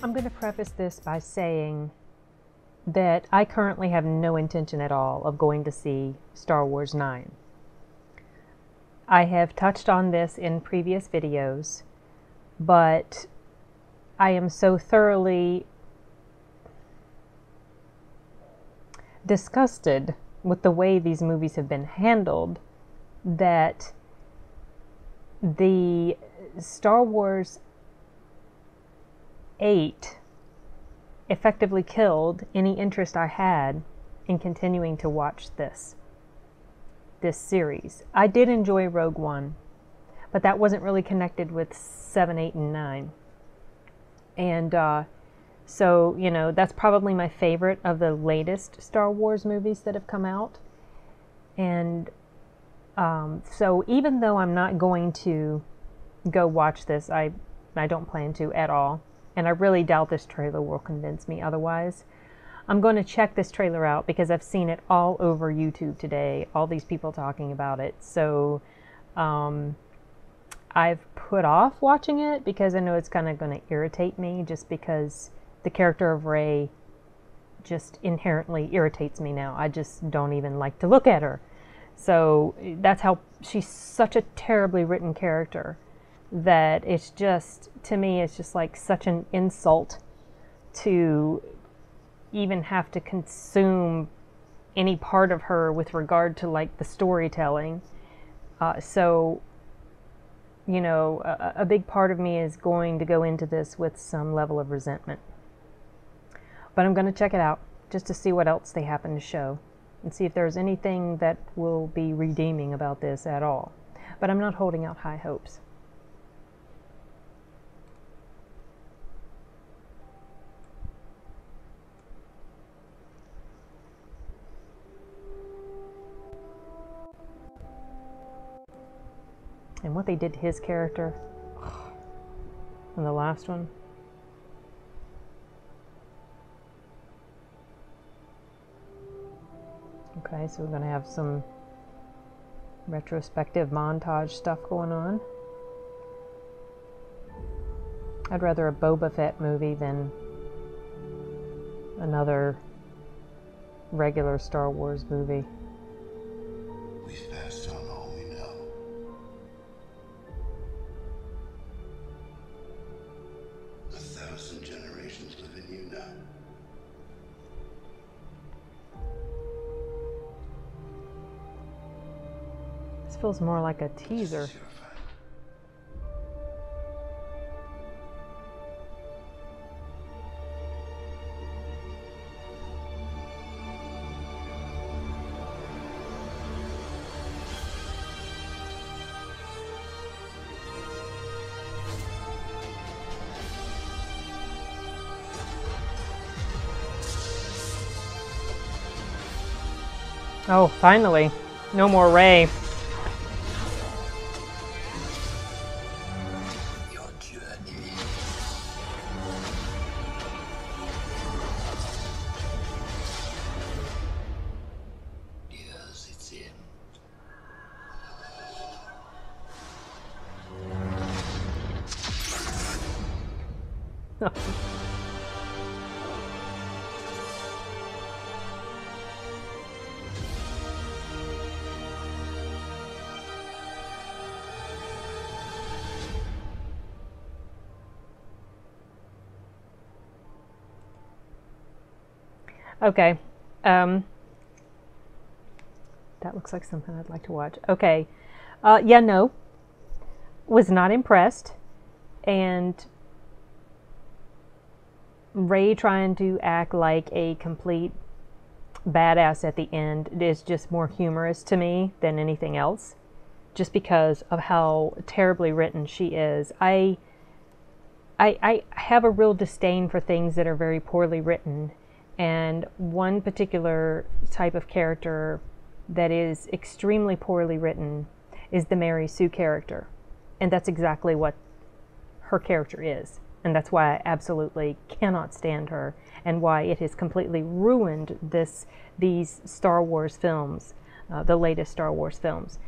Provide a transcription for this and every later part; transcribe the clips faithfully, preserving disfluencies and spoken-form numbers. I'm going to preface this by saying that I currently have no intention at all of going to see Star Wars nine. I have touched on this in previous videos, but I am so thoroughly disgusted with the way these movies have been handled that the Star Wars eight effectively killed any interest I had in continuing to watch this, this series. I did enjoy Rogue One, but that wasn't really connected with seven, eight, and nine. And uh, so, you know, that's probably my favorite of the latest Star Wars movies that have come out. And um, so even though I'm not going to go watch this, I, I don't plan to at all. And I really doubt this trailer will convince me otherwise. I'm going to check this trailer out because I've seen it all over YouTube today. All these people talking about it. So um, I've put off watching it because I know it's kind of going to irritate me, just because the character of Rey just inherently irritates me now. I just don't even like to look at her. So that's how, she's such a terribly written character, that it's just, to me, it's just like such an insult to even have to consume any part of her with regard to like the storytelling. Uh, so, you know, a, a big part of me is going to go into this with some level of resentment. But I'm going to check it out just to see what else they happen to show and see if there's anything that will be redeeming about this at all. But I'm not holding out high hopes. And what they did to his character in the last one. Okay, so we're going to have some retrospective montage stuff going on. I'd rather a Boba Fett movie than another regular Star Wars movie. We've passed on all we know. A thousand generations live in you now. This feels more like a teaser. Oh, finally. No more Rey. Okay, um, that looks like something I'd like to watch. Okay, uh, yeah, no, was not impressed, and Rey trying to act like a complete badass at the end is just more humorous to me than anything else, just because of how terribly written she is. I, I, I have a real disdain for things that are very poorly written. And one particular type of character that is extremely poorly written is the Mary Sue character. And that's exactly what her character is. And that's why I absolutely cannot stand her, and why it has completely ruined this, these Star Wars films, uh, the latest Star Wars films.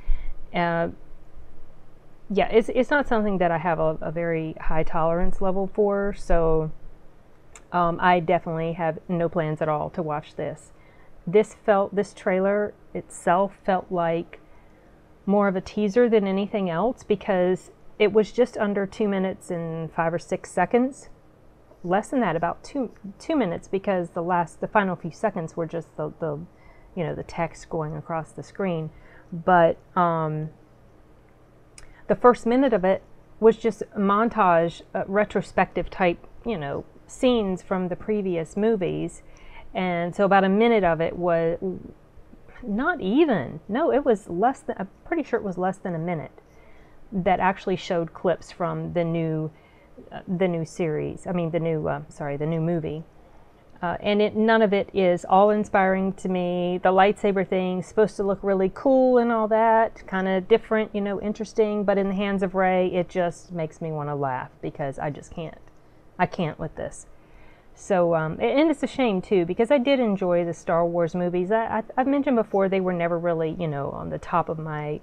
Uh, yeah, it's, it's not something that I have a, a very high tolerance level for, so um, I definitely have no plans at all to watch this. This felt, this trailer itself felt like more of a teaser than anything else, because it was just under two minutes and five or six seconds. Less than that, about two two minutes, because the last, the final few seconds were just the, the you know, the text going across the screen. But um, the first minute of it was just montage, uh, retrospective type, you know, scenes from the previous movies. And so about a minute of it was not even, no, it was less than, I'm pretty sure it was less than a minute that actually showed clips from the new, uh, the new series. I mean, the new, uh, sorry, the new movie. Uh, and it, none of it is all-inspiring to me. The lightsaber thing's supposed to look really cool and all that, kind of different, you know, interesting, but in the hands of Rey, it just makes me want to laugh, because I just can't. I can't with this. So, um, and it's a shame, too, because I did enjoy the Star Wars movies. I, I, I've mentioned before, they were never really, you know, on the top of my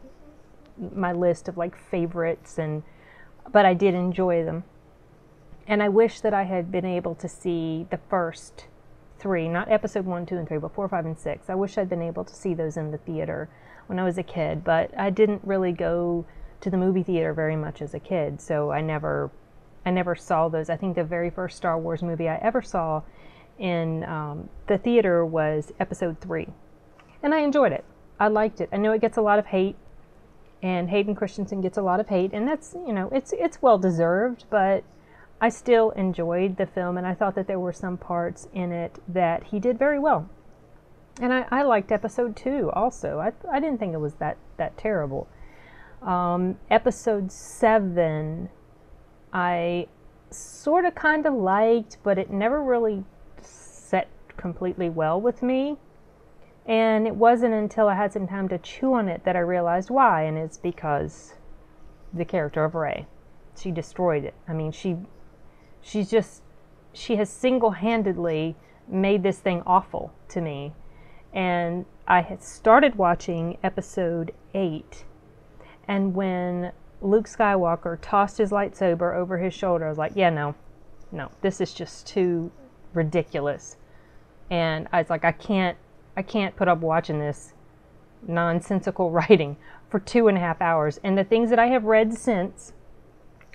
my list of, like, favorites, and but I did enjoy them. And I wish that I had been able to see the first three, not episode one, two, and three, but four, five, and six. I wish I'd been able to see those in the theater when I was a kid, but I didn't really go to the movie theater very much as a kid, so I never, I never saw those. I think the very first Star Wars movie I ever saw in um, the theater was episode three, and I enjoyed it. I liked it. I know it gets a lot of hate, and Hayden Christensen gets a lot of hate, and that's, you know, it's it's well deserved, but I still enjoyed the film, and I thought that there were some parts in it that he did very well. And I, I liked episode two also. I, I didn't think it was that, that terrible. Um, episode seven, I sort of kind of liked, but it never really set completely well with me. And it wasn't until I had some time to chew on it that I realized why, and it's because the character of Rey. She destroyed it. I mean, she... She's just, she has single-handedly made this thing awful to me. And I had started watching episode eight, and when Luke Skywalker tossed his lightsaber over his shoulder, I was like, yeah, no, no, this is just too ridiculous. And I was like, I can't, I can't put up watching this nonsensical writing for two and a half hours. And the things that I have read since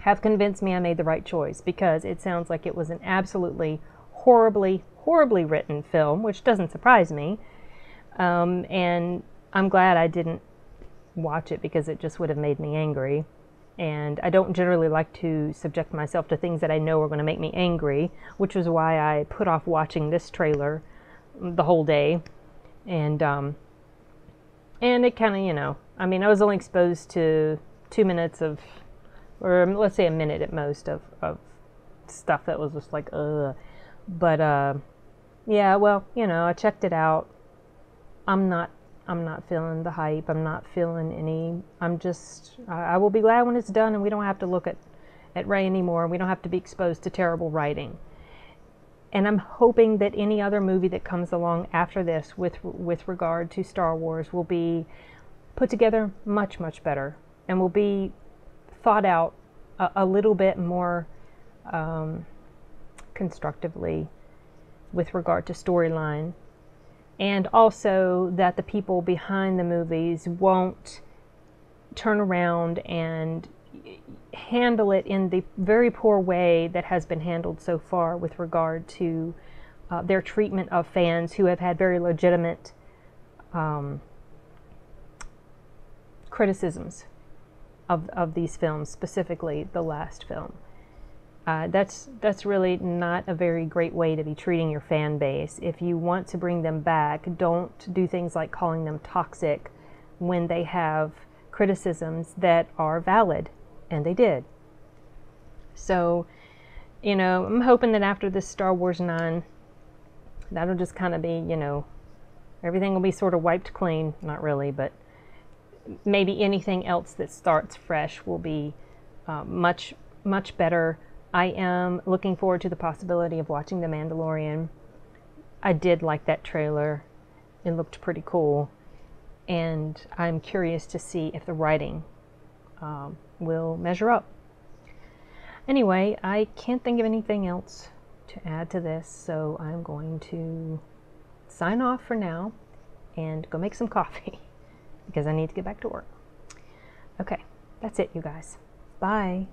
have convinced me I made the right choice, because it sounds like it was an absolutely horribly, horribly written film, which doesn't surprise me. Um, and I'm glad I didn't watch it, because it just would have made me angry. And I don't generally like to subject myself to things that I know are going to make me angry, which is why I put off watching this trailer the whole day. And, um, and it kind of, you know, I mean, I was only exposed to two minutes of, or let's say a minute at most, of, of stuff that was just like, ugh. But, uh, yeah, well, you know, I checked it out. I'm not, I'm not feeling the hype. I'm not feeling any, I'm just, I, I will be glad when it's done, and we don't have to look at, at Rey anymore, and we don't have to be exposed to terrible writing. And I'm hoping that any other movie that comes along after this with, with regard to Star Wars will be put together much, much better, and will be thought out a, a little bit more um, constructively with regard to storyline, and also that the people behind the movies won't turn around and handle it in the very poor way that has been handled so far with regard to uh, their treatment of fans who have had very legitimate um, criticisms Of, of these films, specifically the last film. Uh, that's that's really not a very great way to be treating your fan base. If you want to bring them back, don't do things like calling them toxic when they have criticisms that are valid, and they did. So, you know, I'm hoping that after this Star Wars nine, that'll just kind of be, you know, everything will be sort of wiped clean. Not really, but maybe anything else that starts fresh will be uh, much, much better. I am looking forward to the possibility of watching The Mandalorian. I did like that trailer. It looked pretty cool. And I'm curious to see if the writing um, will measure up. Anyway, I can't think of anything else to add to this, so I'm going to sign off for now and go make some coffee because I need to get back to work. Okay, that's it, you guys. Bye.